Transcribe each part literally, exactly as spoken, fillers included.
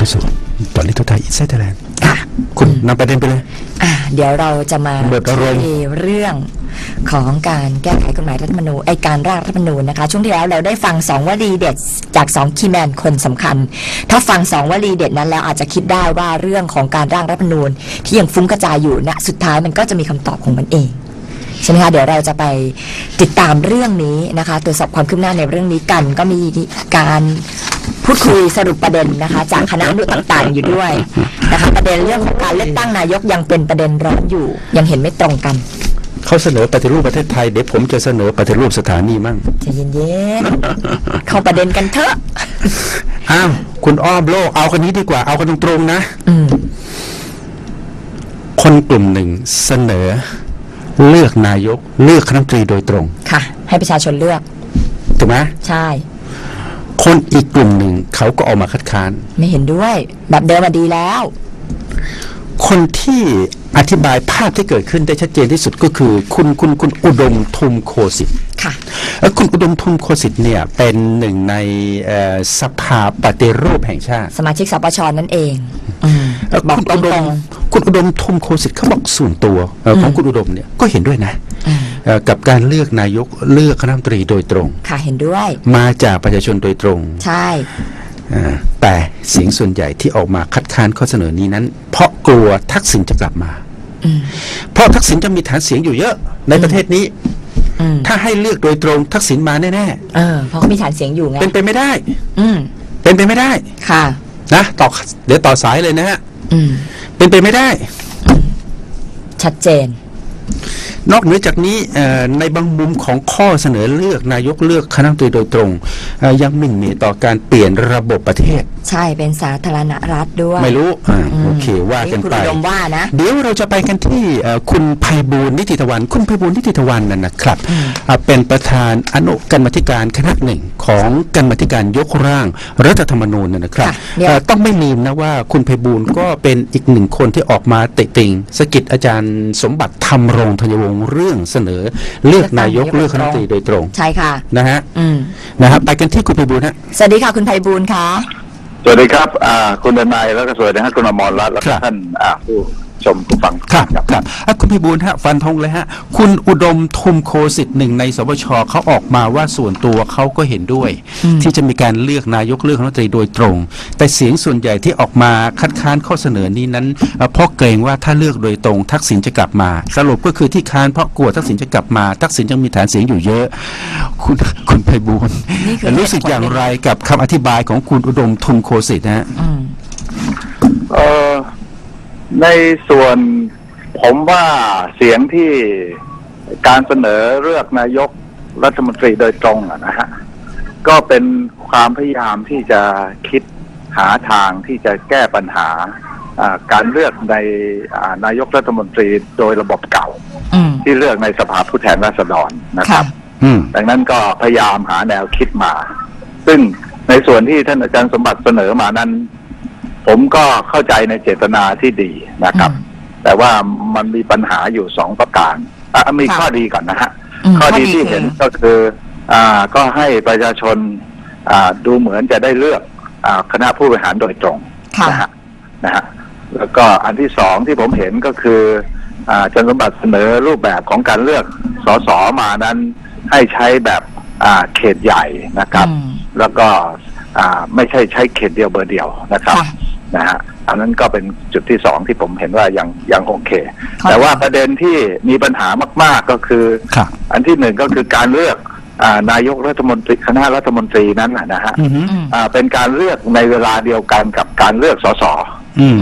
พิสุทธิ์ตอนนี้ตัวไทยอินไซต์ไทยแลนด์คุณนำประเด็นไปเลยเดี๋ยวเราจะมาในเรื่องของการแก้ไขกฎหมายรัฐธรรมนูญไอการร่างรัฐธรรมนูญนะคะช่วงที่แล้วเราได้ฟังสองวลีเด็ดจากสองคีย์แมนคนสำคัญถ้าฟังสองวลีเด็ดนั้นแล้วอาจจะคิดได้ว่าเรื่องของการร่างรัฐธรรมนูญที่ยังฟุ้งกระจายอยู่นะสุดท้ายมันก็จะมีคำตอบของมันเองใช่ไหมคะเดี๋ยวเราจะไปติดตามเรื่องนี้นะคะตรวจสอบความคืบหน้าในเรื่องนี้กันก็มีการพูดคุยสรุปประเด็นนะคะจากคณะอนุต่างๆอยู่ด้วยนะคะประเด็นเรื่องการเลือกตั้งนายกยังเป็นประเด็นร้อนอยู่ยังเห็นไม่ตรงกันเขาเสนอปฏิรูปประเทศไทยเดี๋ยวผมจะเสนอปฏิรูปสถานีมั่งใจเย็นๆเข้าประเด็นกันเถอะอ้าวคุณอ้อมโลกเอาคนนี้ดีกว่าเอาคนตรงๆนะอืคนกลุ่มหนึ่งเสนอเลือกนายกเลือกคณะรัฐมนตรีโดยตรงค่ะให้ประชาชนเลือกถูกไหมใช่คนอีกกลุ่มหนึ่งเขาก็ออกมาคัดค้านไม่เห็นด้วยแบบเดิมมาดีแล้วคนที่อธิบายภาพที่เกิดขึ้นได้ชัดเจนที่สุดก็คือคุณคุณคุณอุดมทุมโคสิทธิ์ค่ะแล้วคุณอุดมทุมโคสิทธิ์เนี่ยเป็นหนึ่งในสภาปฏิรูปแห่งชาติสมาชิกสปช.นั่นเองบอกตรงๆคุณอุดมทุมโคสิทธิ์เขาบอกส่วนตัวของคุณอุดมเนี่ยก็เห็นด้วยนะกับการเลือกนายกเลือกคณะรัฐมนตรีโดยตรงค่ะเห็นด้วยมาจากประชาชนโดยตรงใช่แต่เสียงส่วนใหญ่ที่ออกมาคัดค้านข้อเสนอนี้นั้นเพราะกลัวทักษิณจะกลับมาเพราะทักษิณจะมีฐานเสียงอยู่เยอะในประเทศนี้ถ้าให้เลือกโดยตรงทักษิณมาแน่แน่เพราะมีฐานเสียงอยู่ไงเป็นไปไม่ได้อืเป็นไปไม่ได้ค่ะนะต่อเดี๋ยวต่อสายเลยนะฮะเป็นไปไม่ได้ชัดเจนนอกเหนือจากนี้ในบางมุมของข้อเสนอเลือกนายกเลือกคณะรัฐมนตรีโดยตรงยังหมิ่นเหม่ต่อการเปลี่ยนระบบประเทศใช่เป็นสาธารณรัฐด้วยไม่รู้โอเคว่ากันไปเดี๋ยวเราจะไปกันที่คุณไพบูลย์นิติธวันคุณไพบูลย์นิติธวันนั่นนะครับเป็นประธานอนุกรรมาธิการคณะหนึ่งของกรรมาธิการยกร่างรัฐธรรมนูญนะครับต้องไม่ลืมนะว่าคุณไพบูลย์ก็เป็นอีกหนึ่งคนที่ออกมาติติงสกิดอาจารย์สมบัติธรรมรงธัญวงศ์เรื่องเสนอเลือกนายกเลือกคณะรัฐมนตรีโดยตรงใช่ค่ะนะฮะนะครับไปกันที่คุณไพบูลย์ฮะสวัสดีค่ะคุณไพบูลย์ค่ะสวัสดีครับคุณดนายแล้วก็สวัสดีครับคุณอมรรัตน์และท่านผู้ชมผู้ฟังครับครับคุณไพบูลย์ฮะฟันธงเลยฮะคุณอุดมทุมโคสิทธิ์หนึ่งในสปช.เขาออกมาว่าส่วนตัวเขาก็เห็นด้วยที่จะมีการเลือกนายกเลือกรัฐมนตรีโดยตรงแต่เสียงส่วนใหญ่ที่ออกมาคัดค้านข้อเสนอนี้นั้นเพราะเกรงว่าถ้าเลือกโดยตรงทักษิณจะกลับมาสรุปก็คือที่ค้านเพราะกลัวทักษิณจะกลับมาทักษิณยังมีฐานเสียงอยู่เยอะคุณคุณไพบูลย์รู้สึกอย่างไรกับคำอธิบายของคุณอุดมทุมโคสิทธิ์นะฮะในส่วนผมว่าเสียงที่การเสนอเลือกนายกรัฐมนตรีโดยตรงนะฮะก็เป็นความพยายามที่จะคิดหาทางที่จะแก้ปัญหาการเลือกในนายกรัฐมนตรีโดยระบบเก่าที่เลือกในสภาผู้แทนราษฎรนะครับดังนั้นก็พยายามหาแนวคิดมาซึ่งในส่วนที่ท่านอาจารย์สมบัติเสนอมานั้นผมก็เข้าใจในเจตนาที่ดีนะครับแต่ว่ามันมีปัญหาอยู่สองประการมีข้อดีก่อนนะฮะข้อดีที่เห็นก็คืออ่าก็ให้ประชาชนอ่าดูเหมือนจะได้เลือกอ่าคณะผู้บริหารโดยตรงนะฮะนะฮะแล้วก็อันที่สองที่ผมเห็นก็คืออ่าอาจารย์สมบัติเสนอรูปแบบของการเลือกสสมานั้นให้ใช้แบบอ่าเขตใหญ่นะครับแล้วก็อ่าไม่ใช่ใช้เขตเดียวเบอร์เดียวนะครับนะฮะอันนั้นก็เป็นจุดที่สองที่ผมเห็นว่ายังยังโอเคแต่ว่าประเด็นที่มีปัญหามากๆก็คืออันที่หนึ่งก็คือการเลือกนายกรัฐมนตรีคณะรัฐมนตรีนั้นนะฮะเป็นการเลือกในเวลาเดียวกันกับการเลือกสส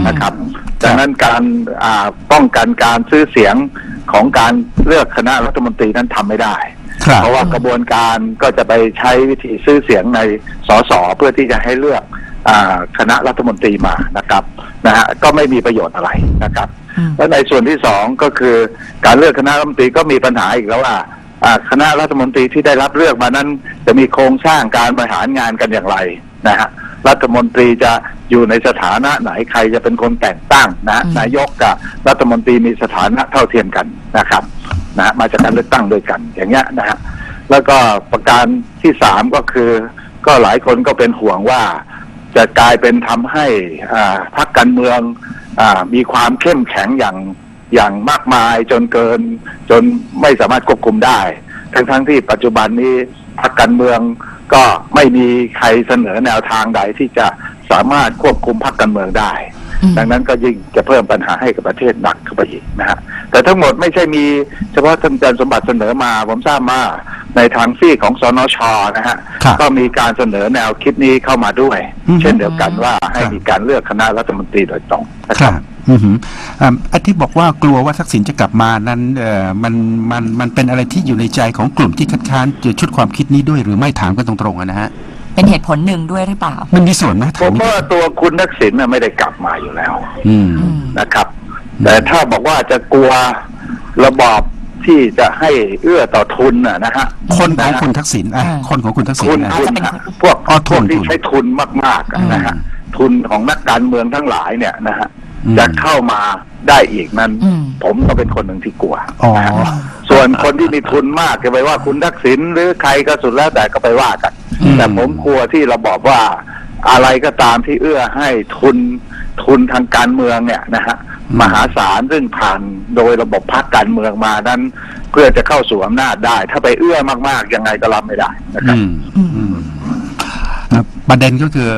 นะครับดังนั้นการป้องกันการซื้อเสียงของการเลือกคณะรัฐมนตรีนั้นทำไม่ได้เพราะว่ากระบวนการก็จะไปใช้วิธีซื้อเสียงในสสเพื่อที่จะให้เลือกคณะรัฐมนตรีมานะครับนะฮะก็ไม่มีประโยชน์อะไรนะครับและในส่วนที่สองก็คือการเลือกคณะรัฐมนตรีก็มีปัญหาอีกแล้วว่าคณะรัฐมนตรีที่ได้รับเลือกมานั้นจะมีโครงสร้างการบริหารงานกันอย่างไรนะฮะรัฐมนตรีจะอยู่ในสถานะไหนใครจะเป็นคนแต่งตั้งนะนายกกับรัฐมนตรีมีสถานะเท่าเทียมกันนะครับนะมาจากการเลือกตั้งโดยกันอย่างเงี้ยนะฮะแล้วก็ประการที่สามก็คือก็หลายคนก็เป็นห่วงว่า จะกลายเป็นทำให้พรรคการเมืองมีความเข้มแข็งอย่างอย่างมากมายจนเกินจนไม่สามารถควบคุมได้ทั้งทั้งที่ปัจจุบันนี้พรรคการเมืองก็ไม่มีใครเสนอแนวทางใดที่จะสามารถควบคุมพรรคการเมืองได้ดังนั้นก็ยิ่งจะเพิ่มปัญหาให้กับประเทศหนักขึ้นไปอีกนะฮะแต่ทั้งหมดไม่ใช่มีเฉพาะท่านอาจารย์สมบัติเสนอมาผมทราบมาในทางซีกของสนช.นะฮะก็มีการเสนอแนวคิดนี้เข้ามาด้วยเช่นเดียวกันว่าให้มีการเลือกคณะรัฐมนตรีโดยตรงนะครับอาทิตย์บอกว่ากลัวว่าทักษิณจะกลับมานั้นมันมันมันเป็นอะไรที่อยู่ในใจของกลุ่มที่คัดค้านชุดความคิดนี้ด้วยหรือไม่ถามกันตรงๆนะฮะเป็นเหตุผลหนึ่งด้วยหรือเปล่ามันมีส่วนนะผมว่าตัวคุณทักษิณไม่ได้กลับมาอยู่แล้วนะครับแต่ถ้าบอกว่าจะกลัวระบอบที่จะให้เอื้อต่อทุนนะฮะคนของคุณทักษิณคนของคุณทักษิณพวกทุนที่ใช้ทุนมากๆนะฮะทุนของนักการเมืองทั้งหลายเนี่ยนะฮะจะเข้ามาได้อีกนั้นผมก็เป็นคนหนึ่งที่กลัวส่วนคนที่มีทุนมากจะไปว่าคุณทักษิณหรือใครก็สุดแล้วแต่ก็ไปว่ากันแต่ผมกลัวที่เราบอกว่าอะไรก็ตามที่เอื้อให้ทุนทุนทางการเมืองเนี่ยนะฮะมหาศาลซึ่งผ่านโดยระบบพรรคการเมืองมานั้นเพื่อจะเข้าสู่อำนาจได้ถ้าไปเอื้อมากๆยังไงก็รับไม่ได้นะครับประเด็นก็คือ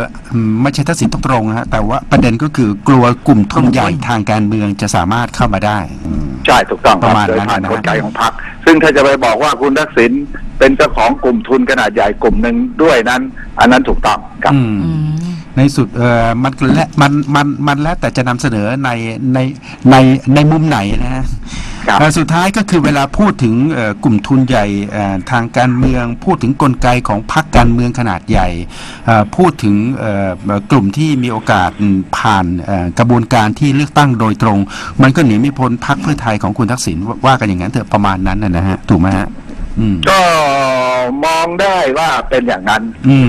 ไม่ใช่ทักษิณตรงๆฮะแต่ว่าประเด็นก็คือกลัวกลุ่มทุนใหญ่ทางการเมืองจะสามารถเข้ามาได้ใช่ถูกต้องประมาณนั้นนะคนไกลของพรรคซึ่งถ้าจะไปบอกว่าคุณทักษิณเป็นเจ้าของกลุ่มทุนขนาดใหญ่กลุ่มหนึ่งด้วยนั้นอันนั้นถูกต้องครับในสุดเอ่อมันและมันมันมันแล้วแต่จะนำเสนอในในในในมุมไหนนะฮะสุดท้ายก็คือเวลาพูดถึงกลุ่มทุนใหญ่ทางการเมืองพูดถึงกลไกของพรรคการเมืองขนาดใหญ่พูดถึงกลุ่มที่มีโอกาสผ่านกระบวนการที่เลือกตั้งโดยตรงมันก็หนีไม่พ้นพรรคเพื่อไทยของคุณทักษิณว่ากันอย่างนั้นเถอะประมาณนั้นนะฮะถูกไหมฮะก็มองได้ว่าเป็นอย่างนั้นอื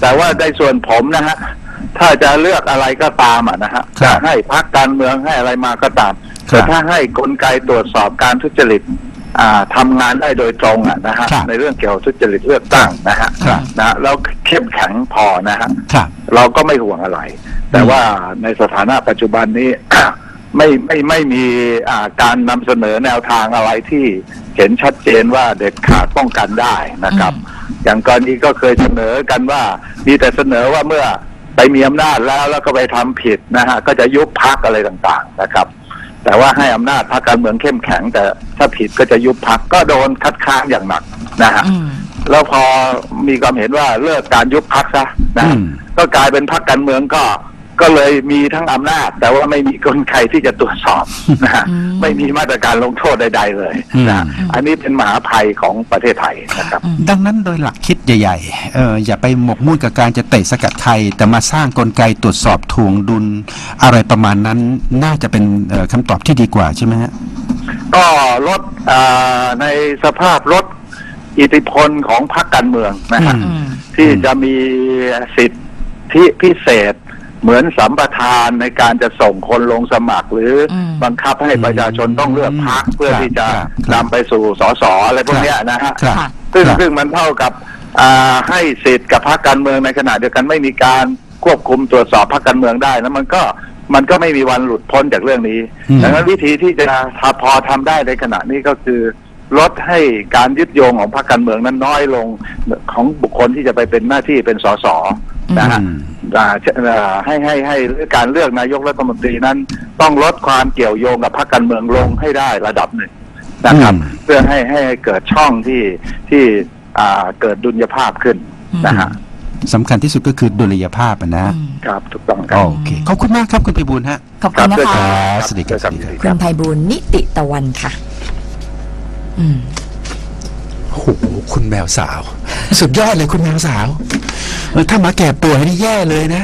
แต่ว่าในส่วนผมนะฮะถ้าจะเลือกอะไรก็ตามอ่ะนะฮะจะให้พรรคการเมืองให้อะไรมาก็ตามแต่ถ้าให้กลไกตรวจสอบการทุจริตทำงานได้โดยตรงอ่ะนะฮะในเรื่องเกี่ยวกับทุจริตเลือกตั้งนะฮะนะแล้วเข้มแข็งพอนะฮะเราก็ไม่ห่วงอะไรแต่ว่าในสถานะปัจจุบันนี้ ไม่ไม่ไม่มีการนำเสนอแนวทางอะไรที่เห็นชัดเจนว่าเด็ดขาดป้องกันได้นะครับอย่างกรณีก็เคยเสนอกันว่ามีแต่เสนอว่าเมื่อไปมีอำนาจแล้วแล้วก็ไปทำผิดนะฮะก็จะยุบพรรคอะไรต่างๆนะครับแต่ว่าให้อำนาจพรรคการเมืองเข้มแข็งแต่ถ้าผิดก็จะยุบพรรคก็โดนคัดค้านอย่างหนักนะฮะแล้วพอมีความเห็นว่าเลิกการยุบพรรคซะนะก็กลายเป็นพรรคการเมืองก็ก็เลยมีทั้งอำนาจแต่ว่าไม่มีกลไกที่จะตรวจสอบนะฮะไม่มีมาตรการลงโทษใดๆเลยนะอันนี้เป็นมหาภัยของประเทศไทยนะครับดังนั้นโดยหลักคิดใหญ่ๆเอออย่าไปหมกมุ่นกับการจะเตะสกัดใครแต่มาสร้างกลไกตรวจสอบทวงดุลอะไรประมาณนั้นน่าจะเป็นคำตอบที่ดีกว่าใช่ไหมฮะก็ลดในสภาพลดอิทธิพลของพรรคการเมืองนะฮะที่จะมีสิทธิพิเศษเหมือนสัมปทานในการจะส่งคนลงสมัครหรือบังคับให้ประชาชนต้องเลือกพรรคเพื่อที่จะนำไปสู่ส.ส.อะไรพวกนี้นะฮะซึ่งซึ่งมันเท่ากับให้สิทธิ์กับพรรคการเมืองในขณะเดียวกันไม่มีการควบคุมตรวจสอบพรรคการเมืองได้นะมันก็มันก็ไม่มีวันหลุดพ้นจากเรื่องนี้ดังนั้นวิธีที่จะพอทำได้ในขณะนี้ก็คือลดให้การยึดโยงของพรรคการเมืองนั้นน้อยลงของบุคคลที่จะไปเป็นหน้าที่เป็นส.ส.นะฮะให้ให้ให้การเลือกนายกรัฐมนตรีนั้นต้องลดความเกี่ยวโยงกับพรรคการเมืองลงให้ได้ระดับหนึ่งนะครับเพื่อให้ให้เกิดช่องที่ที่เกิดดุลยภาพขึ้นนะฮะสำคัญที่สุดก็คือดุลยภาพนะครับถูกต้องครับโอเคขอบคุณมากครับคุณไพบูลย์ฮะขอบคุณนะคะสวัสดีครับคุณไพบูลย์นิติตะวันค่ะอืมโอ้โหคุณแมวสาวสุดยอดเลยคุณแมวสาวถ้ามาแก่ป่วยนี่แย่เลยนะ